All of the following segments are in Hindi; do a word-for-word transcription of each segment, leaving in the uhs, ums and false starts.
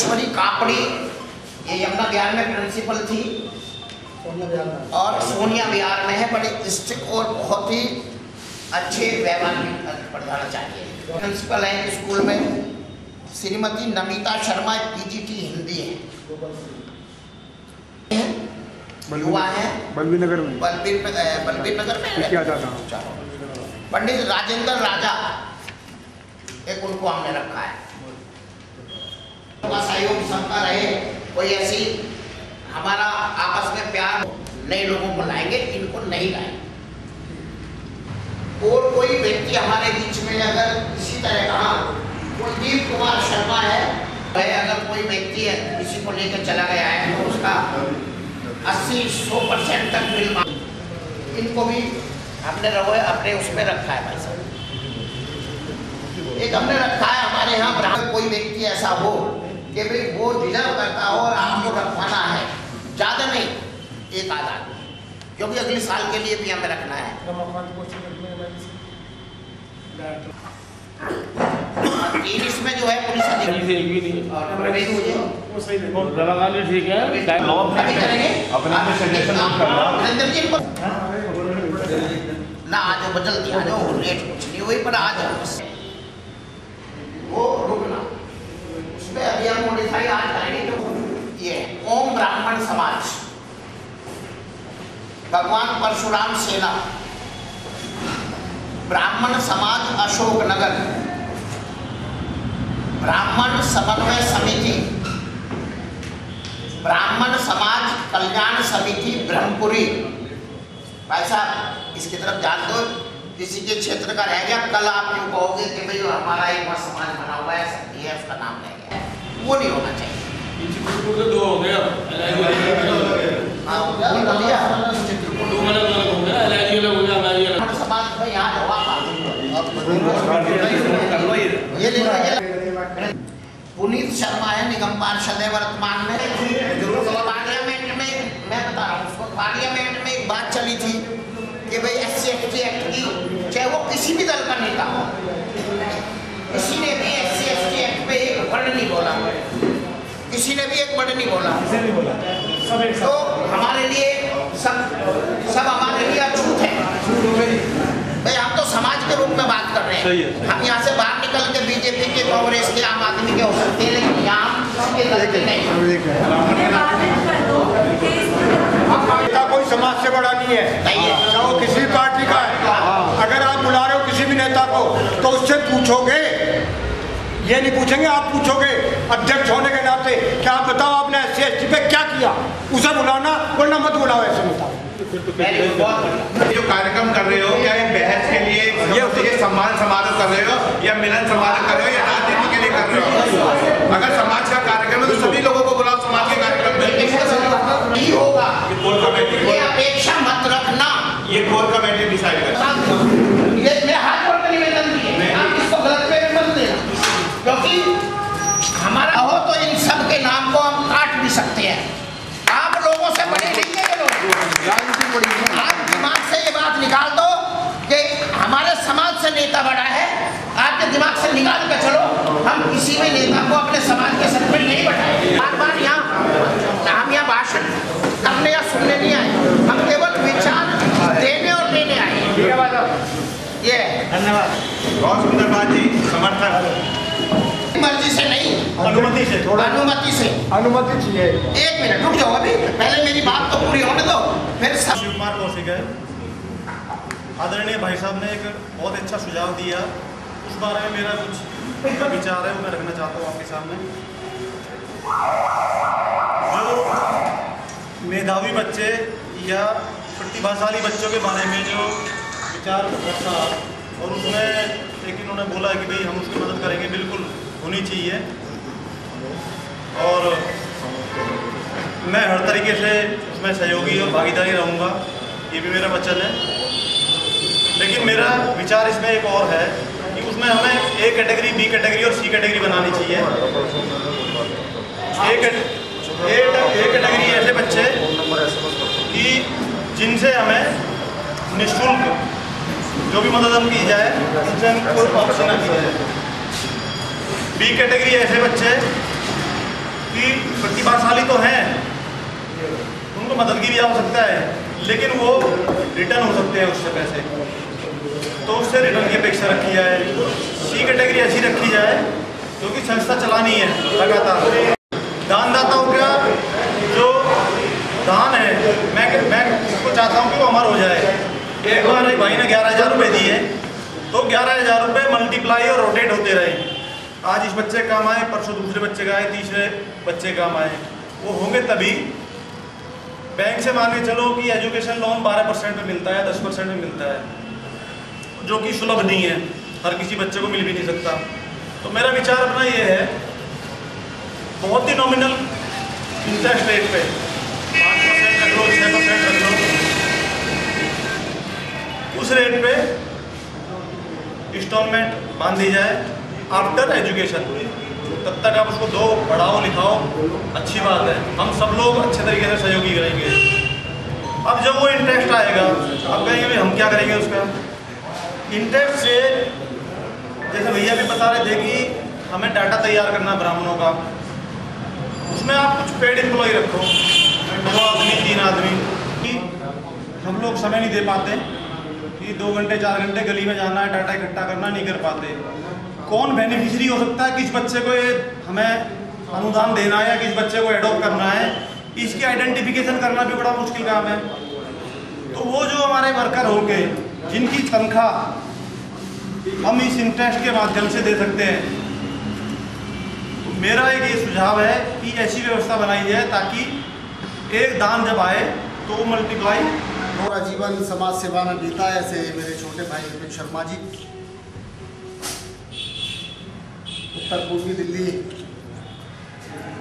राजेश्वरी कापड़ी, ये यमुना बिहार में प्रिंसिपल थी और सोनिया बिहार में है, बड़े स्ट्रिक्ट और बहुत ही अच्छे व्यवहार की प्रधानाचार्य है, प्रिंसिपल हैं स्कूल में। श्रीमती नमिता शर्मा पीजीटी हिंदी है, युवा है, बलबीर नगर में बलबीर नगर में। पंडित राजेंद्र राजा, एक उनको हमने रखा है, सहयोग सबका रहे, कोई ऐसी हमारा आपस में प्यार। नए लोगों को लाएंगे, इनको नहीं लाएंगे। और कोई व्यक्ति हमारे बीच में अगर इसी तरह का, कुलदीप कुमार शर्मा है, वह अगर कोई व्यक्ति है किसी को लेकर चला गया है तो उसका अस्सी सौ परसेंट तक बिल, इनको भी हमने रहो अपने उसमें रखा है भाई साहब, एक हमने रखा है। हमारे यहाँ ब्राह्मण कोई व्यक्ति ऐसा हो कि भाई वो डिजर्व करता हो और आपको रखवाना है, ज़्यादा नहीं एक आधा, क्योंकि अगले साल के लिए भी हमें रखना है। इसमें जो है पुलिस ना आज बदल दिया, जो रेट कुछ नहीं हुई पर आज वो रुकना उसमें अभी हम मोडिफाई आज आएंगे। तो ये ओम ब्राह्मण समाज, भगवान परशुराम सेना, ब्राह्मण समाज अशोकनगर, ब्राह्मण समन्वय समिति, ब्राह्मण समाज कल्याण समिति ब्रह्मपुरी। भाई साहब इसकी तरफ जान दो, किसी के क्षेत्र का रह गया, कल आप क्यों कहोगे कि भाई हमारा एक बार समाज बना हुआ है, सकती है उसका नाम रह गया, वो नहीं होना चाहिए। पुनीत शर्मा है, निगम पार्षद है वर्तमान में। मैं बता रहा हूँ उसको, पार्लियामेंट में एक बात चली थी कि भाई एससी एसटी एक्ट की, चाहे वो किसी भी दल का नेता हो, किसी ने भी एससी एसटी एक्ट पे एक वर्ड नहीं बोला, किसी ने भी एक वर्ड नहीं बोला, तो हमारे लिए सब सब हमारे लिए अछूत है भाई। हम तो समाज के रूप में बात कर रहे हैं, हम यहाँ से बाहर निकल के बीजेपी के, कांग्रेस के, आम आदमी के हो सकते हैं, लेकिन यहाँ कोई समाज से बड़ा नहीं है, चाहे वो किसी पार्टी का है। अगर आप बुला रहे हो किसी भी नेता को तो उससे पूछोगे, ये नहीं पूछेंगे, आप पूछोगे अध्यक्ष होने के नाते क्या आप बताओ आपने एस सी एस टी पे क्या किया, उसे बुलाना, वरना मत बुलाओ ऐसे नेता। जो कार्यक्रम कर रहे हो, क्या ये बहस के लिए, ये सम्मान समारोह कर रहे हो या मिलन समारोह कर रहे हो या राजनीति के लिए कर रहे हो? अगर समाज का कार्यक्रम है तो सभी लोगों को बुलाओ, समाज के कार्यक्रम नहीं होगा। ये अपेक्षा मत रखना, ये कोर कमेटी डिसाइड करेगा। ये मैं हाथ जोड़ के निवेदन किए, आप इसको गलत पे मत लेना, क्योंकि हमारा हो तो इन सब के नाम को हम काट भी सकते हैं। आप लोगों से बड़े नहीं है ये लोग, आप दिमाग से ये बात निकाल दो कि हमारे समाज से नेता बड़ा है, आपके दिमाग से निकाल कर चलो। हम किसी भी नेता को अपने समाज के सर पर नहीं बैठाएंगे। बार बार यहाँ हम यहाँ भाषण करने या सुनने नहीं आए, हम केवल विचार देने और लेने आए। ये धन्यवाद, बहुत सुंदर बात जी, समर्थक मर्जी से नहीं, अनुमति से, थोड़ा अनुमति से, अनुमति चाहिए। एक मिनट रुक जाओ, अभी पहले मेरी बात तो पूरी होने दो। फिर शिव कुमार कौशिक है, आदरणीय भाई साहब ने एक बहुत अच्छा सुझाव दिया, उस बारे में मेरा कुछ विचार है, वो मैं रखना चाहता हूँ आपके सामने। मेधावी बच्चे या प्रतिभाशाली बच्चों के बारे में जो विचार रखा और उसमें एक इन्होंने बोला कि भाई हम उसकी मदद करेंगे, बिल्कुल होनी चाहिए और मैं हर तरीके से उसमें सहयोगी और भागीदारी रहूँगा, ये भी मेरा वचन है। लेकिन मेरा विचार इसमें एक और है कि उसमें हमें ए कैटेगरी, बी कैटेगरी और सी कैटेगरी बनानी चाहिए। एक ए कैटेगरी ऐसे बच्चे कि जिनसे हमें निःशुल्क जो भी मदद की जाए, उनसे हमको ऑप्शन ना किया जाए। बी कैटेगरी ऐसे बच्चे कि प्रतिभाशाली तो हैं, उनको मददगी भी हो सकता है, लेकिन वो रिटर्न हो सकते हैं उससे पैसे, तो उससे रिटर्न की अपेक्षा रखी जाए। सी कैटेगरी ऐसी रखी जाए क्योंकि संस्था चलानी है लगातार। दानदाताओं का जो दान है, मैं मैं उसको चाहता हूँ कि वो अमर हो जाए। एक बार एक भाई ने ग्यारह हज़ार रुपये दिए तो ग्यारह हज़ार रुपये मल्टीप्लाई और रोटेट होते रहे। आज इस बच्चे काम आए, परसों दूसरे बच्चे का आए, तीसरे बच्चे काम आए। वो होंगे तभी, बैंक से मान के चलो कि एजुकेशन लोन बारह परसेंट में मिलता है, दस परसेंट में मिलता है, जो कि सुलभ नहीं है, हर किसी बच्चे को मिल भी नहीं सकता। तो मेरा विचार अपना ये है, बहुत ही नॉमिनल इंटरेस्ट रेट पे पाँच परसेंट रख लो, छः परसेंट रख लो, उस रेट पे इंस्टॉलमेंट बांध दी जाए आफ्टर एजुकेशन। तब तक आप उसको दो, पढ़ाओ लिखाओ, अच्छी बात है, हम सब लोग अच्छे तरीके से सहयोगी करेंगे। अब जब वो इंटरेस्ट आएगा, अब कहेंगे भाई हम क्या करेंगे उसका इंटरेस्ट से। जैसे भैया भी बता रहे थे कि हमें डाटा तैयार करना ब्राह्मणों का, उसमें आप कुछ पेड एम्प्लॉय रखो, दो आदमी तीन आदमी। कि हम लोग समय नहीं दे पाते कि दो घंटे चार घंटे गली में जाना है, डाटा इकट्ठा करना नहीं कर पाते। कौन बेनिफिशियरी हो सकता है, किस बच्चे को ये हमें अनुदान देना है, किस बच्चे को एडॉप्ट करना है, इसकी आइडेंटिफिकेशन करना भी बड़ा मुश्किल काम है। तो वो जो हमारे वर्कर होंगे जिनकी तनख्वाह हम इस इंटरेस्ट के माध्यम से दे सकते हैं, तो मेरा एक ये सुझाव है कि ऐसी व्यवस्था बनाई जाए ताकि एक दान जब आए तो वो मल्टीप्लाई। पूरा जीवन समाज सेवा में बीता है, ऐसे मेरे छोटे भाई विपिन शर्मा जी उत्तर पूर्वी दिल्ली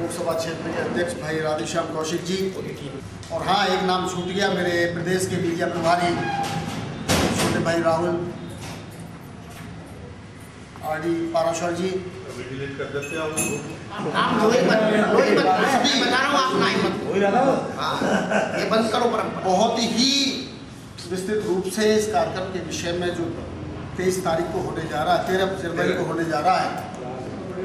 लोकसभा क्षेत्र के अध्यक्ष भाई राधेश्याम कौशिक जी, और हाँ एक नाम छूट गया मेरे प्रदेश के मीडिया प्रभारी छोटे भाई राहुल आर डी पाराशर जी। आप वही वही बता रहा हूँ, आप ना हिम्मत ये बंद करो। पर बहुत ही विस्तृत रूप से इस कार्यक्रम के विषय में जो तेईस तारीख को होने जा रहा है, तेरह जनवरी को होने जा रहा है,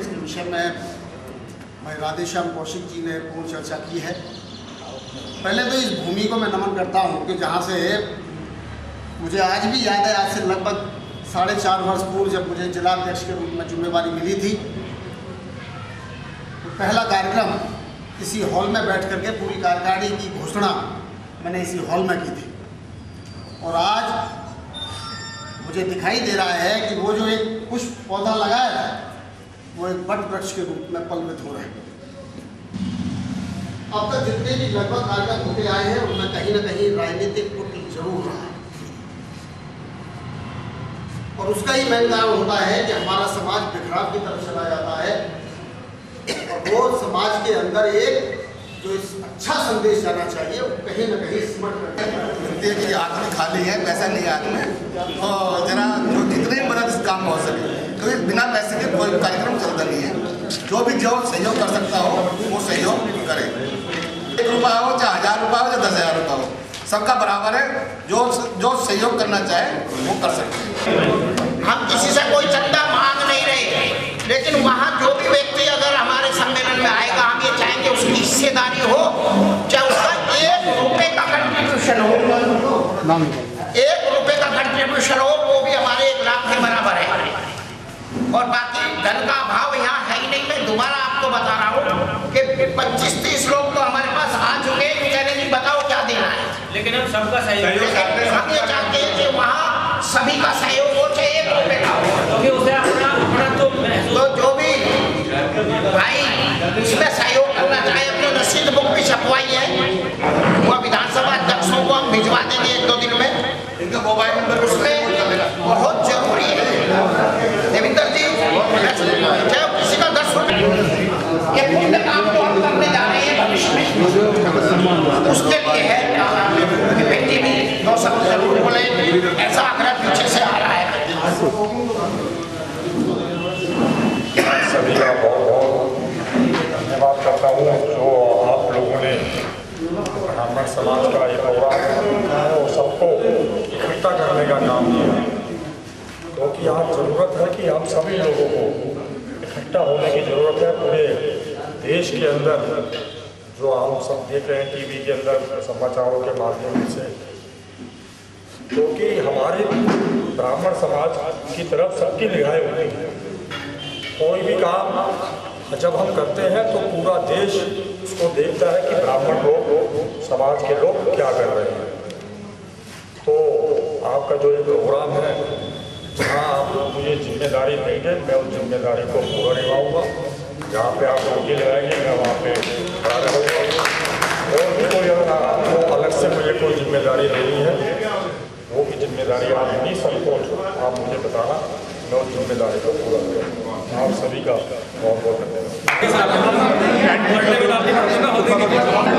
इसके विषय में भाई राधेश्याम कौशिक जी ने पूर्ण चर्चा की है। पहले तो इस भूमि को मैं नमन करता हूँ कि जहाँ से मुझे आज भी याद है, आज से लगभग साढ़े चार वर्ष पूर्व जब मुझे जिला अध्यक्ष के रूप में जिम्मेवारी मिली थी, तो पहला कार्यक्रम इसी हॉल में बैठ करके पूरी कार्यकारिणी की घोषणा मैंने इसी हॉल में की थी। और आज मुझे दिखाई दे रहा है कि वो जो एक पुष्प पौधा लगाया था वो एक बट वृक्ष के रूप में पलवित हो रहे हैं। अब तक जितने भी लगभग कार्यक्रम होते आए हैं उनमें कहीं ना कहीं राजनीतिक कुटल जरूर रहा है, और उसका ही मेन कारण होता है कि हमारा समाज बिखराव की तरफ चला जाता है। और वो समाज के अंदर एक जो अच्छा संदेश जाना चाहिए वो कहीं ना कहीं स्मट करते हैं कि आदमी खाली है, पैसा नहीं है आदमी, और जरा जो जितने मदद इस काम में हो सके, क्योंकि बिना पैसे के कोई कार्यक्रम चलता नहीं है। जो भी जो सहयोग कर सकता हो वो सहयोग करे, एक रुपया हो चाहे हज़ार रुपया हो चाहे दस हज़ार रुपया हो, सबका बराबर है। जो जो सहयोग करना चाहे वो कर सकते हैं। हम किसी से कोई चंदा मांग नहीं रहे, लेकिन वहाँ जो भी व्यक्ति अगर हमारे सम्मेलन में आएगा, हम ये चाहेंगे उसकी हिस्सेदारी हो, चाहे उसका एक रुपये का कंट्रीब्यूशन हो, एक रुपये का कंट्रीब्यूशन हो, वो भी हमारे एक लाख के बराबर है। और बाकी धन का अभाव यहाँ है ही नहीं। मैं दोबारा आपको बता रहा हूँ कि पच्चीस तीस लोग तो हमारे पास आ चुके हैं, कह रहे बताओ क्या देना है, लेकिन हम सबका सहयोग चाहते हैं कि वहाँ सभी का सहयोग हो, चाहे एक रुपये का हो। तो जो भी भाई इसमें सहयोग करना चाहे, अपने रसीद बुक भी छपवाई है, वह विधानसभा अध्यक्षों को हम भिजवा देंगे एक दो दिन में, इनका मोबाइल नंबर उसमें बहुत जरूरी है। चाहे किसी का दस रुपए ये पूर्ण काम तो हम करने जा रहे हैं भविष्य में, उसके लिए है कि बेटी भी नौ सब जरूर बोले, ऐसा आग्रह पीछे से आ रहा है। सभी का बहुत बहुत धन्यवाद करता हूँ जो आप लोगों ने ब्राह्मण समाज का ये प्रोग्राम और सबको इकट्ठा करने का काम किया, क्योंकि यहाँ ज़रूरत है कि हम सभी लोगों को इकट्ठा होने की ज़रूरत है। पूरे देश के अंदर जो हम सब देख रहे हैं टीवी के अंदर समाचारों के माध्यम से, क्योंकि तो हमारे ब्राह्मण समाज की तरफ सबकी निगाहें होती हैं। कोई भी काम जब हम करते हैं तो पूरा देश उसको देखता है कि ब्राह्मण लोग, समाज के लोग क्या कर रहे हैं। तो आपका जो ये प्रोग्राम है, जहाँ आप लोग मुझे जिम्मेदारी देंगे, मैं उस जिम्मेदारी को पूरा निभाऊंगा। जहाँ पे आप रोटी लगाएंगे मैं वहाँ पे खड़ा रहूँगा। और भी कोई आपको अलग से मुझे कोई जिम्मेदारी नहीं है, वो भी जिम्मेदारी आप नहीं सबको आप मुझे बताना, मैं उस जिम्मेदारी को पूरा करूँगा। आप सभी का बहुत बहुत धन्यवाद।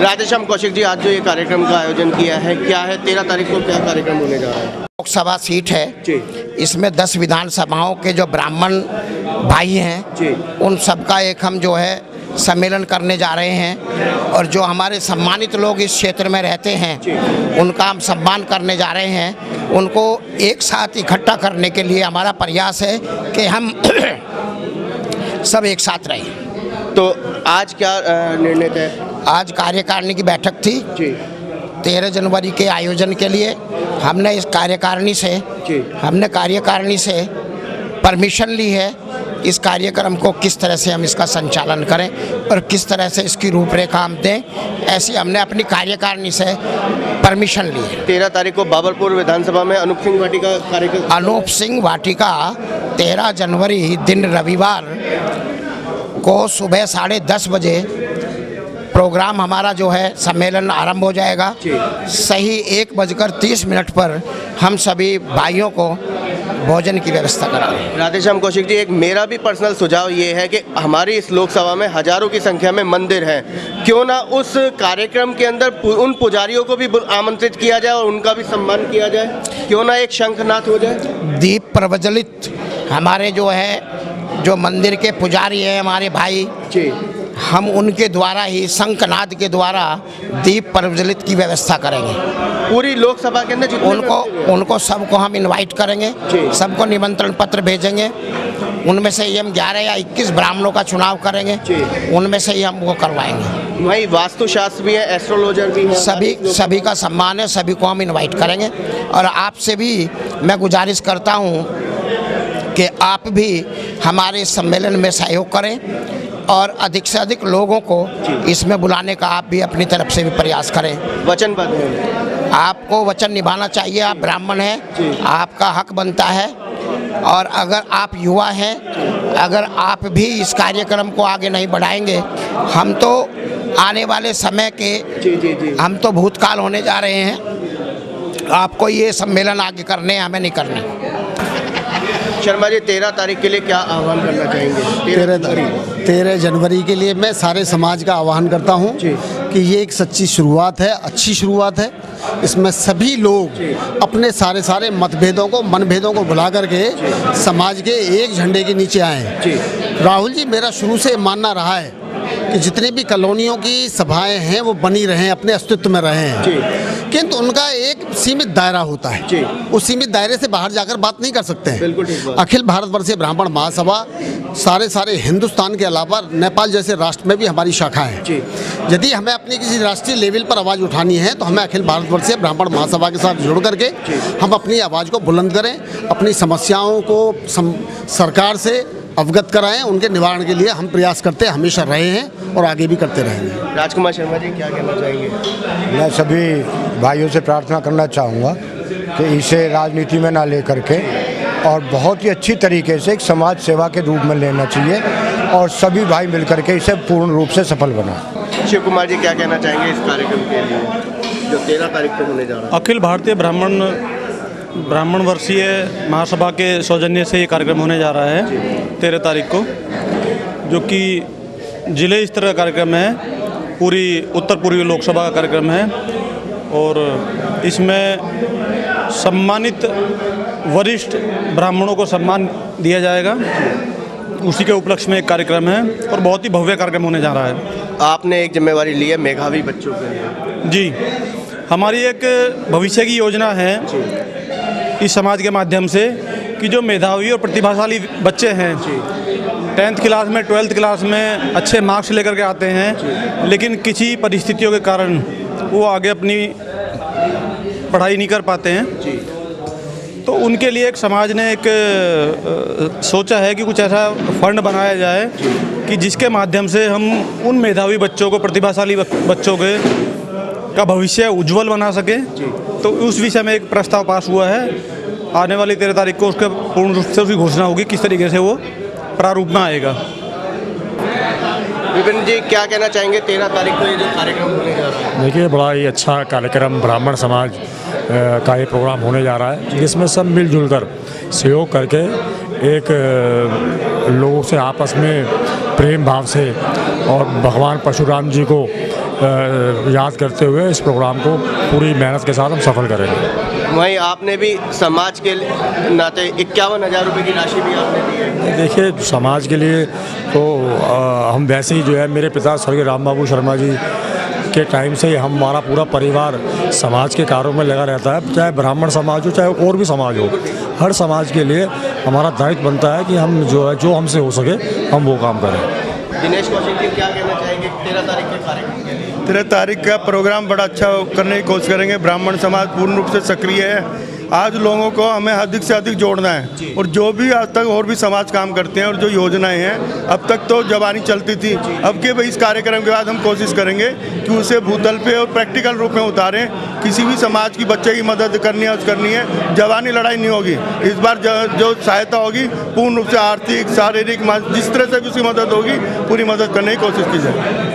राधेश्याम कौशिक जी, आज जो ये कार्यक्रम का आयोजन किया है, क्या है? तेरह तारीख को क्या कार्यक्रम होने जा रहा है? लोकसभा सीट है, इसमें दस विधानसभाओं के जो ब्राह्मण भाई हैं उन सबका एक हम जो है सम्मेलन करने जा रहे हैं, और जो हमारे सम्मानित लोग इस क्षेत्र में रहते हैं उनका हम सम्मान करने जा रहे हैं। उनको एक साथ इकट्ठा करने के लिए हमारा प्रयास है कि हम सब एक साथ रहें। तो आज क्या निर्णय थे? आज कार्यकारिणी की बैठक थी तेरह जनवरी के आयोजन के लिए। हमने इस कार्यकारिणी से हमने कार्यकारिणी से परमिशन ली है इस कार्यक्रम को किस तरह से हम इसका संचालन करें और किस तरह से इसकी रूपरेखा हम दें, ऐसी हमने अपनी कार्यकारिणी से परमिशन ली है। तेरह तारीख को बाबरपुर विधानसभा में अनूप सिंह वाटिका कार्यक्रम। अनूप सिंह वाटिका तेरह जनवरी दिन रविवार को सुबह साढ़े दस बजे प्रोग्राम हमारा जो है सम्मेलन आरंभ हो जाएगा। सही एक बजकर तीस मिनट पर हम सभी भाइयों को भोजन की व्यवस्था कराएं। राधेश्याम कौशिक जी, एक मेरा भी पर्सनल सुझाव ये है कि हमारी इस लोकसभा में हजारों की संख्या में मंदिर हैं, क्यों ना उस कार्यक्रम के अंदर उन पुजारियों को भी आमंत्रित किया जाए और उनका भी सम्मान किया जाए। क्यों ना एक शंखनाद हो जाए, दीप प्रज्वलित। हमारे जो है जो मंदिर के पुजारी हैं हमारे भाई जी, हम उनके द्वारा ही शंखनाद के द्वारा दीप प्रज्वलित की व्यवस्था करेंगे। पूरी लोकसभा के अंदर उनको उनको सबको हम इनवाइट करेंगे, सबको निमंत्रण पत्र भेजेंगे। उनमें से ही हम ग्यारह या इक्कीस ब्राह्मणों का चुनाव करेंगे, उनमें से ही हम वो करवाएंगे। वही वास्तुशास्त्र भी है, एस्ट्रोलॉजर भी है, सभी सभी का सम्मान है, सभी को हम इन्वाइट करेंगे। और आपसे भी मैं गुजारिश करता हूँ कि आप भी हमारे सम्मेलन में सहयोग करें और अधिक से अधिक लोगों को इसमें बुलाने का आप भी अपनी तरफ से भी प्रयास करें। वचनबद्ध, आपको वचन निभाना चाहिए। आप ब्राह्मण हैं, आपका हक बनता है। और अगर आप युवा हैं, अगर आप भी इस कार्यक्रम को आगे नहीं बढ़ाएंगे, हम तो आने वाले समय के हम तो भूतकाल होने जा रहे हैं। आपको ये सम्मेलन आगे करने हैं, हमें नहीं करने। शर्मा जी, तेरह तारीख के लिए क्या आह्वान करना चाहेंगे? तेरह तारीख तेरह जनवरी के लिए मैं सारे समाज का आह्वान करता हूं कि ये एक सच्ची शुरुआत है, अच्छी शुरुआत है। इसमें सभी लोग अपने सारे सारे मतभेदों को मनभेदों को भुला करके समाज के एक झंडे के नीचे आए। राहुल जी, मेरा शुरू से मानना रहा है कि जितनी भी कॉलोनियों की सभाएं हैं वो बनी रहें, अपने अस्तित्व में रहें, किंतु उनका एक सीमित दायरा होता है। उस सीमित दायरे से बाहर जाकर बात नहीं कर सकते हैं। अखिल भारतवर्षीय ब्राह्मण महासभा सारे सारे हिंदुस्तान के अलावा नेपाल जैसे राष्ट्र में भी हमारी शाखाएं हैं। यदि हमें अपनी किसी राष्ट्रीय लेवल पर आवाज़ उठानी है तो हमें अखिल भारतवर्षीय ब्राह्मण महासभा के साथ जुड़ करके हम अपनी आवाज़ को बुलंद करें, अपनी समस्याओं को सरकार से अवगत कराएं। उनके निवारण के लिए हम प्रयास करते हमेशा रहे हैं और आगे भी करते रहेंगे। राजकुमार शर्मा जी, क्या कहना चाहेंगे? मैं सभी भाइयों से प्रार्थना करना चाहूँगा कि इसे राजनीति में ना ले करके और बहुत ही अच्छी तरीके से एक समाज सेवा के रूप में लेना चाहिए और सभी भाई मिलकर के इसे पूर्ण रूप से सफल बनाएं। शिव कुमार जी, क्या कहना चाहेंगे इस कार्यक्रम के लिए जो तेरह तारीख को होने जा रहा है? अखिल भारतीय ब्राह्मण ब्राह्मण वर्षीय महासभा के सौजन्य से ये कार्यक्रम होने जा रहा है तेरह तारीख को, जो कि जिले स्तर का कार्यक्रम है, पूरी उत्तर पूर्वी लोकसभा का कार्यक्रम है। और इसमें सम्मानित वरिष्ठ ब्राह्मणों को सम्मान दिया जाएगा, उसी के उपलक्ष्य में एक कार्यक्रम है और बहुत ही भव्य कार्यक्रम होने जा रहा है। आपने एक जिम्मेवारी ली है मेधावी बच्चों के लिए। जी, हमारी एक भविष्य की योजना है इस समाज के माध्यम से कि जो मेधावी और प्रतिभाशाली बच्चे हैं टेंथ क्लास में ट्वेल्थ क्लास में अच्छे मार्क्स लेकर के आते हैं, लेकिन किसी परिस्थितियों के कारण वो आगे अपनी पढ़ाई नहीं कर पाते हैं। तो उनके लिए एक समाज ने एक आ, सोचा है कि कुछ ऐसा फंड बनाया जाए कि जिसके माध्यम से हम उन मेधावी बच्चों को, प्रतिभाशाली बच्चों के का भविष्य उज्जवल बना सके। तो उस विषय में एक प्रस्ताव पास हुआ है। आने वाली तेरह तारीख को उसके पूर्ण रूप से उसकी घोषणा होगी, किस तरीके से वो प्रारूप में आएगा। विपिन जी, क्या कहना चाहेंगे? तेरह तारीख को ये जो कार्यक्रम होने जा रहा है, देखिए बड़ा ही अच्छा कार्यक्रम ब्राह्मण समाज का ये प्रोग्राम होने जा रहा है, जिसमें सब मिलजुल कर सहयोग करके एक लोगों से आपस में प्रेम भाव से और भगवान परशुराम जी को याद करते हुए इस प्रोग्राम को पूरी मेहनत के साथ हम सफल करेंगे। वहीं आपने भी समाज के नाते इक्यावन हज़ार रुपये की राशि भी आपने दी है। देखिए, समाज के लिए तो आ, हम वैसे ही जो है, मेरे पिता स्वर्गीय राम बाबू शर्मा जी के टाइम से हमारा पूरा परिवार समाज के कार्यों में लगा रहता है, चाहे ब्राह्मण समाज हो चाहे और भी समाज हो। हर समाज के लिए हमारा दायित्व बनता है कि हम जो है जो हमसे हो सके हम वो काम करें। दिनेश कौशिक जी, क्या कहना चाहेंगे तेरह तारीख के कार्यक्रम के लिए? तेरह तारीख का प्रोग्राम बड़ा अच्छा करने की कोशिश करेंगे। ब्राह्मण समाज पूर्ण रूप से सक्रिय है। आज लोगों को हमें अधिक से अधिक जोड़ना है, और जो भी आज तक और भी समाज काम करते हैं और जो योजनाएं हैं, अब तक तो जबानी चलती थी, अब के भाई इस कार्यक्रम के बाद हम कोशिश करेंगे कि उसे भूतल पे और प्रैक्टिकल रूप में उतारें। किसी भी समाज की बच्चे की मदद करनी है, उस करनी है, जबानी लड़ाई नहीं होगी। इस बार जो सहायता होगी पूर्ण रूप से आर्थिक, शारीरिक, जिस तरह से उसकी मदद होगी पूरी मदद करने की कोशिश की जाए।